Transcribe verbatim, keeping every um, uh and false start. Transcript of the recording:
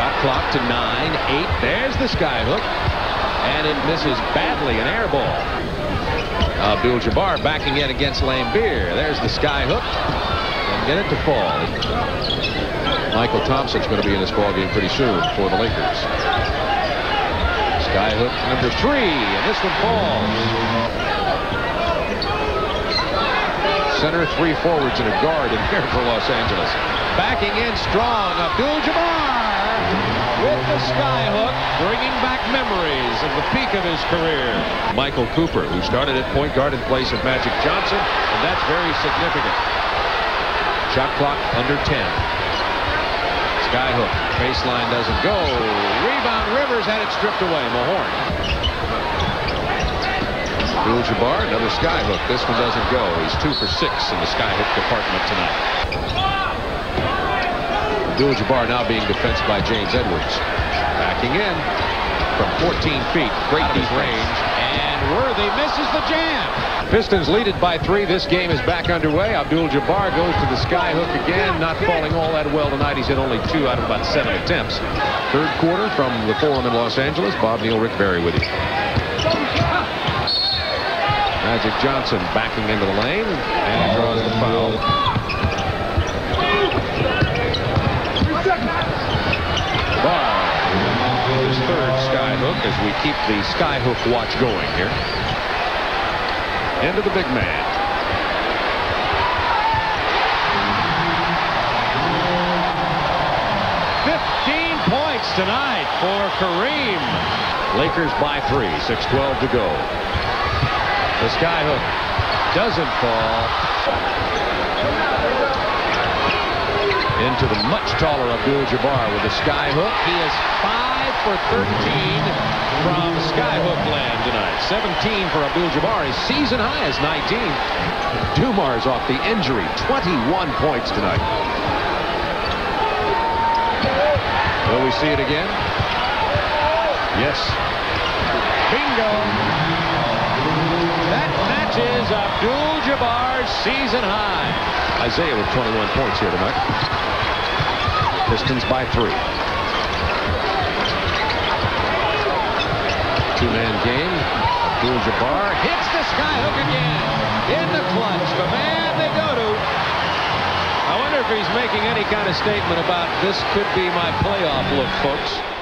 Shot clock to nine, eight. There's the skyhook. And it misses badly, an air ball. Abdul-Jabbar backing in against Lambeer. There's the skyhook. And get it to fall. Michael Thompson's going to be in this ball game pretty soon for the Lakers. Skyhook number three. And this one falls. Center, three forwards, and a guard in here for Los Angeles. Backing in strong, Abdul-Jabbar. With the skyhook, bringing back memories of the peak of his career. Michael Cooper, who started at point guard in place of Magic Johnson, and that's very significant. Shot clock under ten. Skyhook, baseline doesn't go. Rebound, Rivers had it stripped away. Mahorn. Abdul-Jabbar, another skyhook. This one doesn't go. He's two for six in the skyhook department tonight. Abdul-Jabbar now being defensed by James Edwards. Backing in from fourteen feet. Great deep range. And Worthy misses the jam. Pistons lead it by three. This game is back underway. Abdul-Jabbar goes to the skyhook again. Not falling all that well tonight. He's hit only two out of about seven attempts. Third quarter from the Forum in Los Angeles. Bob Neal, Rick Berry with you. Magic Johnson backing into the lane. And draws the foul. Third skyhook as we keep the skyhook watch going here. End of the big man. fifteen points tonight for Kareem. Lakers by three, six twelve to go. The skyhook doesn't fall. Into the much taller Abdul-Jabbar with the skyhook. He is five for thirteen from skyhook land tonight. seventeen for Abdul-Jabbar. His season high is nineteen. Dumar's off the injury. twenty-one points tonight. Will we see it again? Yes. Bingo. That matches Abdul-Jabbar's season high. Isaiah with twenty-one points here tonight. Pistons by three. Two-man game. Abdul-Jabbar hits the skyhook again. In the clutch. The man they go to. I wonder if he's making any kind of statement about this could be my playoff look, folks.